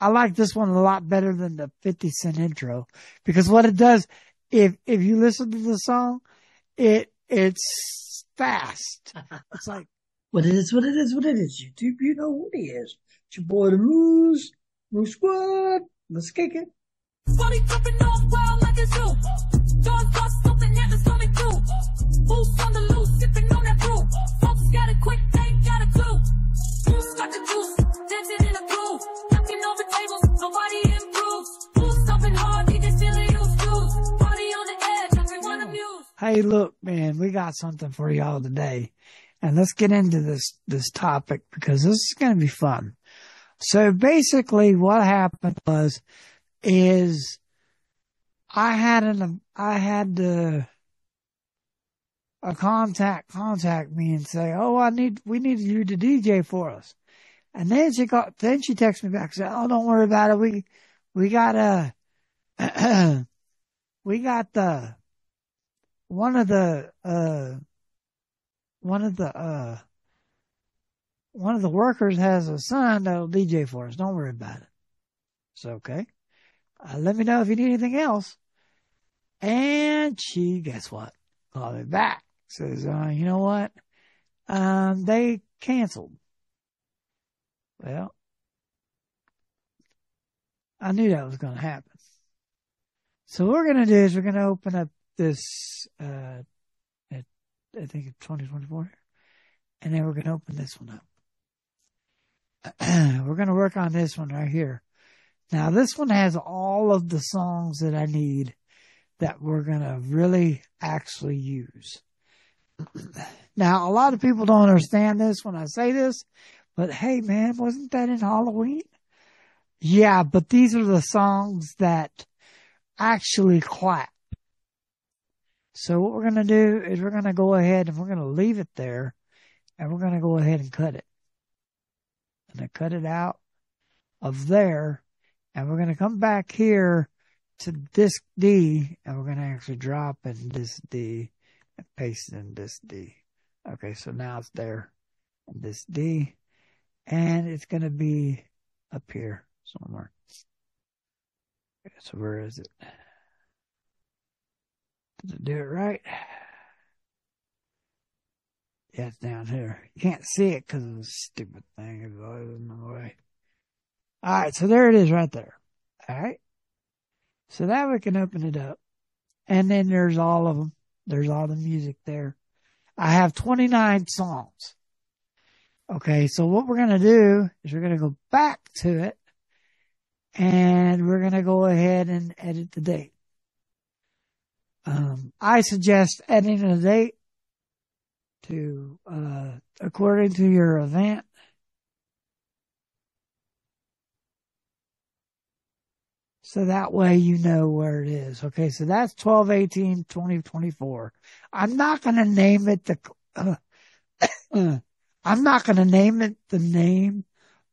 I like this one a lot better than the 50 Cent intro, because what it does, if you listen to the song, it's fast. It's like, what it is. YouTube, you know what it is. It's your boy, the Moose, Moose Squad. Let's kick it. Slowly dropping off wild like a zoo. John got something that the stomach too. Boots on the loose, sipping on that brew. Folks got a quick, they ain't got a clue. Juice got the juice, dancing in a groove. Knocking over tables, nobody improves. Boots stomping hard, they just feel used to. Party on the edge, everyone amused. Hey, look, man, we got something for y'all today. And let's get into this topic, because this is going to be fun. So basically what happened was I had a contact me and say, oh, we need you to DJ for us. And then she texted me back and said, oh, don't worry about it. We got one of the workers has a son that'll DJ for us. Don't worry about it. It's okay. Let me know if you need anything else. And she, guess what? Called me back. Says, you know what? They canceled. Well, I knew that was going to happen. So what we're going to do is we're going to open up this, I think it's 2024. And then we're going to open this one up. We're going to work on this one right here. Now, this one has all of the songs that I need that we're going to really actually use. Now, a lot of people don't understand this when I say this, but hey, man, wasn't that in Halloween? Yeah, but these are the songs that actually clap. So what we're going to do is we're going to go ahead and we're going to leave it there. And we're going to go ahead and cut it. And I cut it out of there. And we're going to come back here to Disc D. And we're going to actually drop in Disc D and paste it in Disc D. Okay, so now it's there in Disc D. And it's going to be up here somewhere. Okay, so where is it? Did it do it right? Yeah, it's down here. You can't see it because of this stupid thing. It's always in the way. All right, so there it is right there. All right. So now we can open it up. And then there's all of them. There's all the music there. I have 29 songs. Okay, so what we're going to do is we're going to go back to it. And we're going to go ahead and edit the date. I suggest editing the date to according to your event. So that way you know where it is. Okay, so that's 12/18/2024. I'm not going to name it I'm not going to name it the name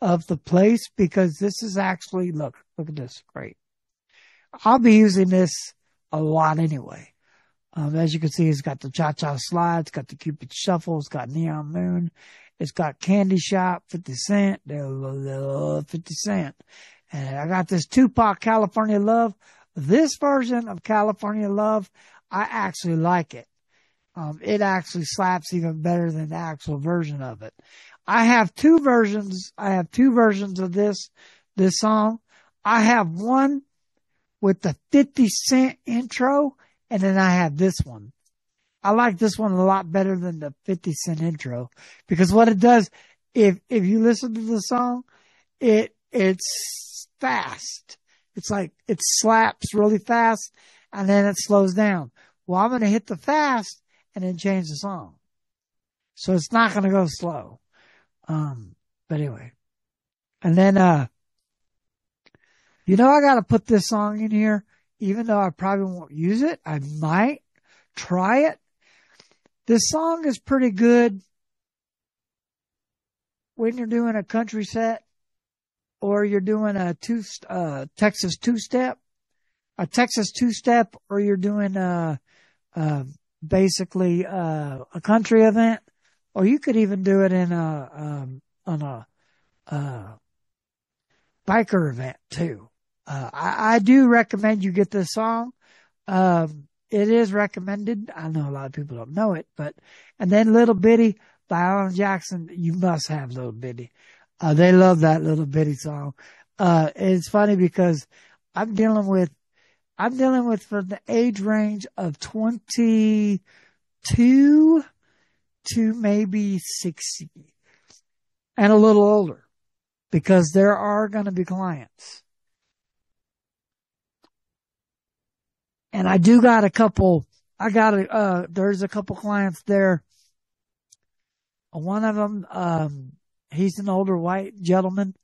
of the place, because this is actually, look at this, great. I'll be using this a lot anyway. As you can see, it's got the Cha-Cha Slide, it's got the Cupid Shuffle, it's got Neon Moon, it's got Candy Shop, 50 Cent, they love 50 Cent. And I got this Tupac California Love. This version of California Love, I actually like it. It actually slaps even better than the actual version of it. I have two versions of this song. I have one with the 50 Cent intro. And then I have this one. I like this one a lot better than the 50 Cent intro, because what it does, if you listen to the song, it's fast. It's like it slaps really fast and then it slows down. Well, I'm going to hit the fast and then change the song. So it's not going to go slow. But anyway, and then, I got to put this song in here. Even though I probably won't use it, I might try it. This song is pretty good when you're doing a country set or you're doing a Texas two-step, or you're doing basically a country event, or you could even do it in a, on a, biker event too. I do recommend you get this song. It is recommended. I know a lot of people don't know it, but, and then Little Bitty by Alan Jackson. You must have Little Bitty. They love that Little Bitty song. It's funny because I'm dealing with from the age range of 22 to maybe 60 and a little older, because there are going to be clients. And I do got a couple, there's a couple clients there. One of them, he's an older white gentleman,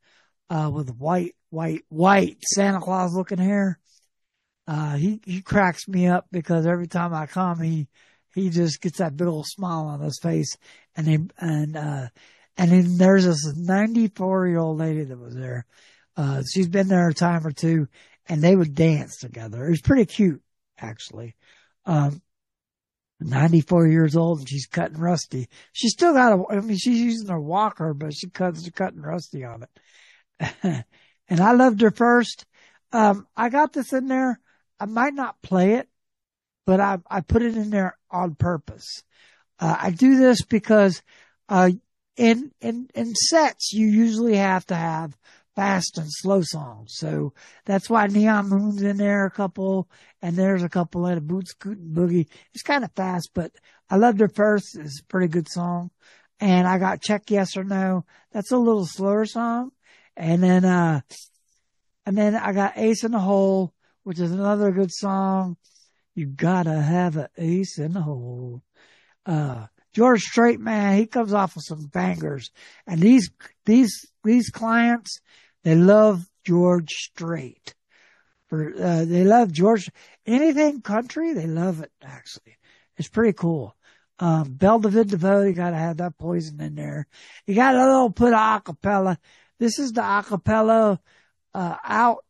with white Santa Claus looking hair. He cracks me up because every time I come, he just gets that big old smile on his face. And then there's this 94-year-old lady that was there. She's been there a time or two, and they would dance together. It was pretty cute, actually. 94 years old, and she's cutting rusty. She's still got she's using her walker, but she's cutting rusty on it. And I loved her first. I got this in there. I might not play it, but I put it in there on purpose. I do this because, in sets, you usually have to have fast and slow songs. So that's why Neon Moon's in there a couple, and there's a couple in a Boot Scootin' Boogie. It's kind of fast, but I loved her first. It's a pretty good song. And I got Check Yes or No. That's a little slower song. And then I got Ace in the Hole, which is another good song. You gotta have an ace in the hole. George Strait, man, he comes off with some bangers. And these clients, they love George Strait. They love George. Anything country, they love it, actually. It's pretty cool. Belle David DeVoe, you gotta have that Poison in there. You gotta put acapella. This is the acapella out,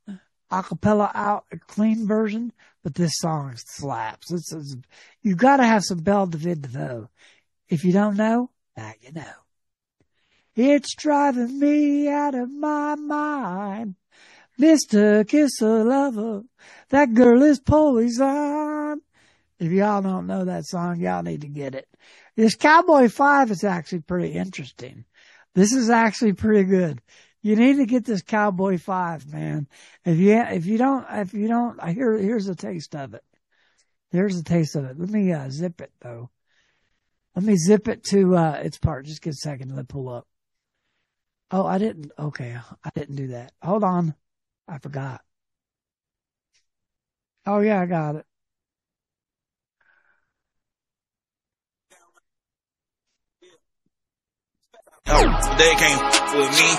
a clean version, but this song slaps. You gotta have some Belle David DeVoe. If you don't know, now you know. It's driving me out of my mind. Mr. Kisser Lover, that girl is poison. If y'all don't know that song, y'all need to get it. This Cowboy 5 is actually pretty interesting. This is actually pretty good. You need to get this Cowboy 5, man. If you don't, here's a taste of it. Here's a taste of it. Let me zip it though. Let me zip it to its part. Just get a second and let it pull up. Oh, I didn't. Okay, I didn't do that. Hold on. I forgot. Oh, yeah, I got it. They can't f*** with me.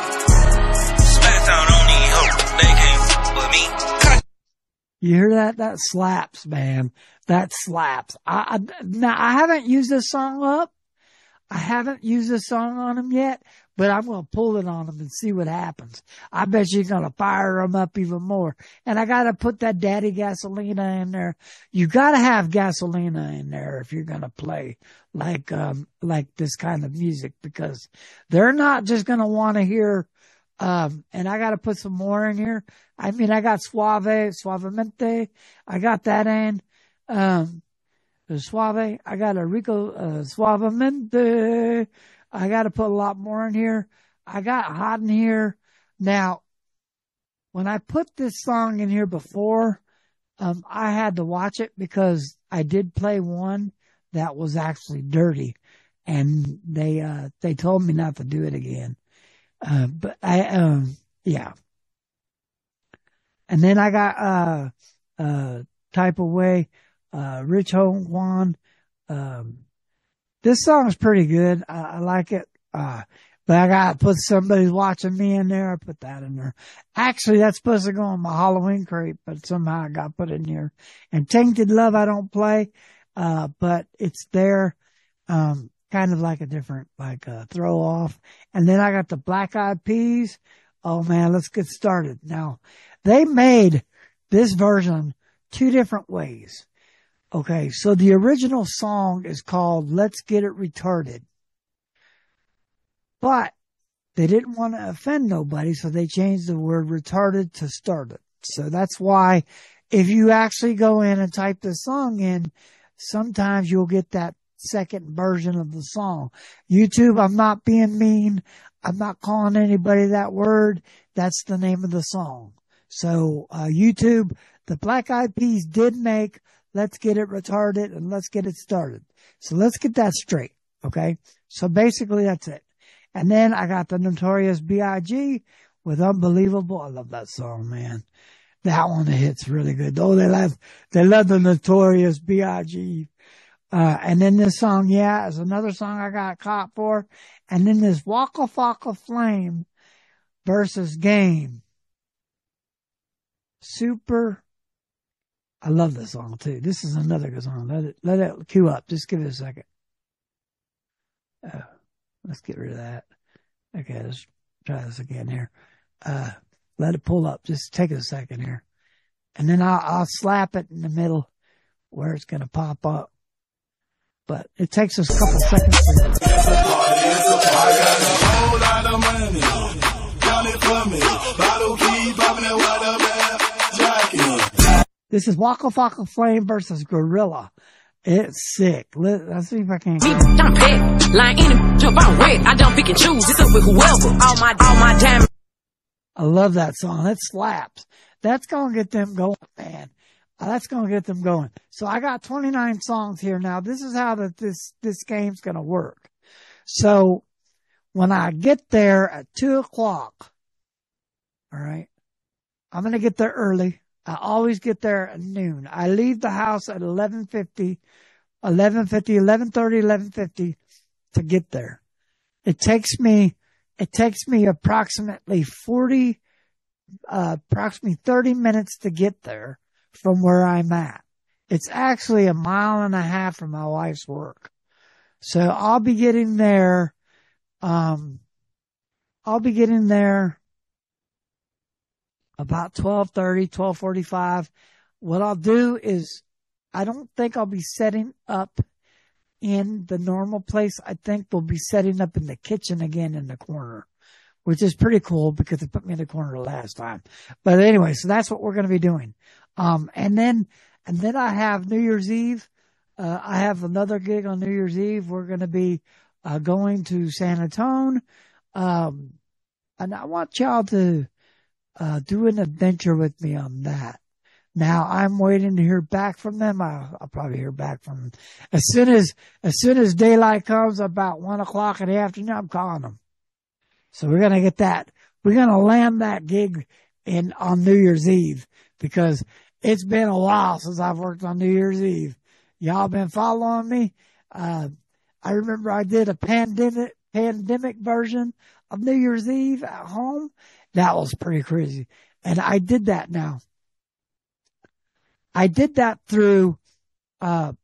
Smash out on these hoes. They can't f*** with me. You hear that? That slaps, man. That slaps. I haven't used this song up. I haven't used this song on them yet, but I'm going to pull it on them and see what happens. I bet you're going to fire them up even more. And I got to put that Daddy Gasolina in there. You got to have Gasolina in there if you're going to play like this kind of music, because they're not just going to want to hear, and I got to put some more in here. I mean, I got Suavemente. I got that in. Suave. I got a Rico, Suavemente. I got to put a lot more in here. I got Hot in here. Now, when I put this song in here before, I had to watch it because I did play one that was actually dirty, and they told me not to do it again. But and then I got, Type Away, Rich Homie Quan. This song's pretty good. I like it. But I got to put Somebody's Watching Me in there. I put that in there. Actually, that's supposed to go on my Halloween crate, but somehow I got put in here. And Tainted Love, I don't play, but it's there. Kind of like a different, throw off. And then I got the Black Eyed Peas. Oh man, let's get started. Now, they made this version two different ways. Okay, so the original song is called Let's Get It Retarded. But They didn't want to offend nobody, so they changed the word retarded to started. So that's why if you actually go in and type the song in, sometimes you'll get that second version of the song. YouTube, I'm not being mean. I'm not calling anybody that word. That's the name of the song. So YouTube, the Black Eyed Peas did make Let's Get It Retarded and Let's Get It Started. So let's get that straight, okay? So basically that's it. And then I got the Notorious B.I.G. with Unbelievable. I love that song, man. That one hits really good. Oh, they love the Notorious B.I.G. And then this song, yeah, is another song I got caught for. And then this Waka Flocka Flame versus Game. Super. I love this song too. This is another good song. Let it queue up. Just give it a second. Let's get rid of that. Okay, let's try this again here. Let it pull up. Just take a second here. And then I'll slap it in the middle where it's going to pop up. But it takes us a couple seconds. This is Waka Flocka Flame versus Gorilla. It's sick. Let's see if I can. I don't pick and choose. It's up with whoever. All my damn. I love that song. It slaps. That's gonna get them going, man. That's gonna get them going. So I got 29 songs here now. This is how this game's gonna work. So when I get there at 2 o'clock, all right, I'm gonna get there early. I always get there at noon. I leave the house at 11:50 to get there. It takes me approximately 30 minutes to get there from where I'm at. It's actually 1.5 miles from my wife's work. So I'll be getting there, about 12:30, 12:45. What I'll do is I don't think I'll be setting up in the normal place. I think we'll be setting up in the kitchen again in the corner, which is pretty cool because it put me in the corner last time. But anyway, so that's what we're going to be doing. And then I have New Year's Eve. I have another gig on New Year's Eve. We're going to be going to San Antonio. And I want y'all to do an adventure with me on that. Now I'm waiting to hear back from them. I'll probably hear back from them as soon as daylight comes, about 1 o'clock in the afternoon. I'm calling them. So we're gonna get that. We're gonna land that gig on New Year's Eve because it's been a while since I've worked on New Year's Eve. Y'all been following me. I remember I did a pandemic version of New Year's Eve at home. That was pretty crazy. And I did that now. I did that through my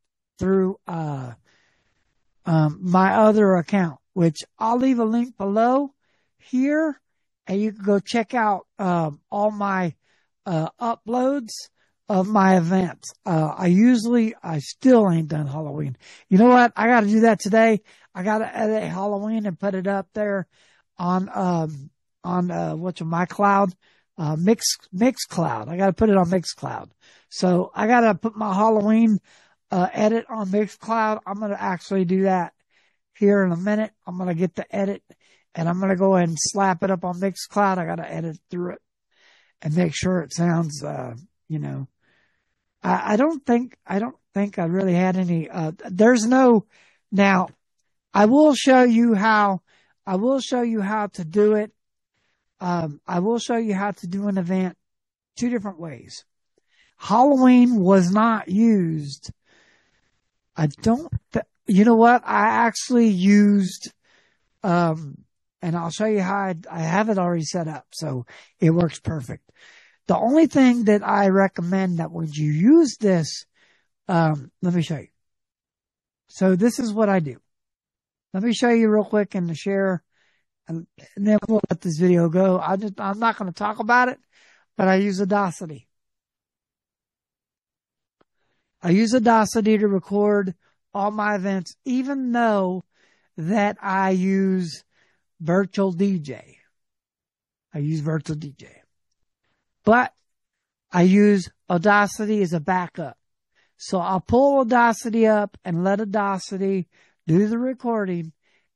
other account, which I'll leave a link below here, and you can go check out all my uploads of my events. I still ain't done Halloween. You know what? I got to do that today. I got to edit Halloween and put it up there on MyCloud. MixCloud. I got to put it on MixCloud. So I got to put my Halloween edit on MixCloud. I'm going to actually do that here in a minute. I'm going to get the edit and I'm going to go ahead and slap it up on MixCloud. I got to edit through it and make sure it sounds, I don't think I really had any, now I will show you how to do it. I will show you how to do an event two different ways. Halloween was not used. You know what? I actually used, and I'll show you how I have it already set up. So it works perfect. The only thing that I recommend that when you use this, let me show you. So this is what I do. Let me show you real quick in the share. And then we'll let this video go. I'm not going to talk about it, but I use Audacity. I use Audacity to record all my events, even though that I use Virtual DJ. I use Virtual DJ. But I use Audacity as a backup. So I'll pull Audacity up and let Audacity do the recording,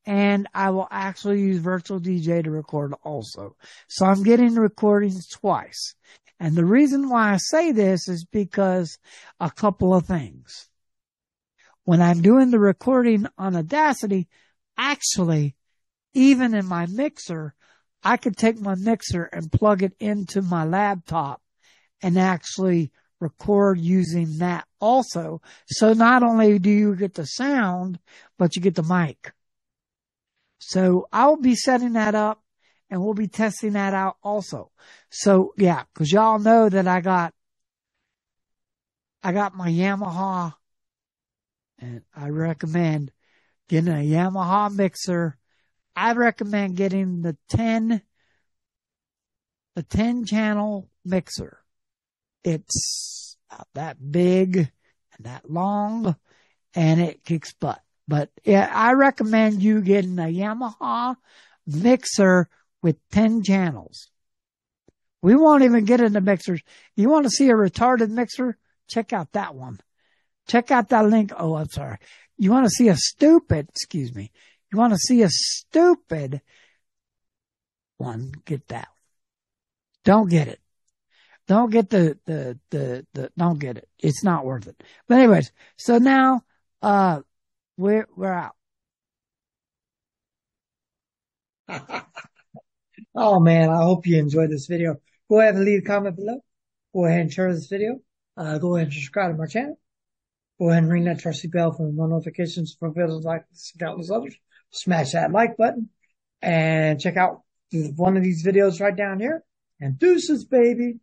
and I will actually use Virtual DJ to record also. So I'm getting recordings twice. And the reason why I say this is because a couple of things. When I'm doing the recording on Audacity, actually, even in my mixer, I could take my mixer and plug it into my laptop and actually record using that also. So not only do you get the sound, but you get the mic. So I'll be setting that up, and we'll be testing that out also. So yeah, because y'all know that I got my Yamaha, and I recommend getting a Yamaha mixer. I recommend getting the 10 channel mixer. It's about that big and that long, and it kicks butt. But yeah, I recommend you getting a Yamaha mixer with 10 channels. We won't even get into mixers. You want to see a retarded mixer? Check out that one. Check out that link. Oh, I'm sorry. You want to see a stupid, excuse me. You want to see a stupid one? Get that. Don't get it. Don't get the don't get it. It's not worth it. But anyways, so now, we're out. Oh man, I hope you enjoyed this video. Go ahead and leave a comment below. Go ahead and share this video. Go ahead and subscribe to my channel. Go ahead and ring that trusty bell for more notifications for videos like this and countless others. Smash that like button and check out one of these videos right down here. And deuces, baby.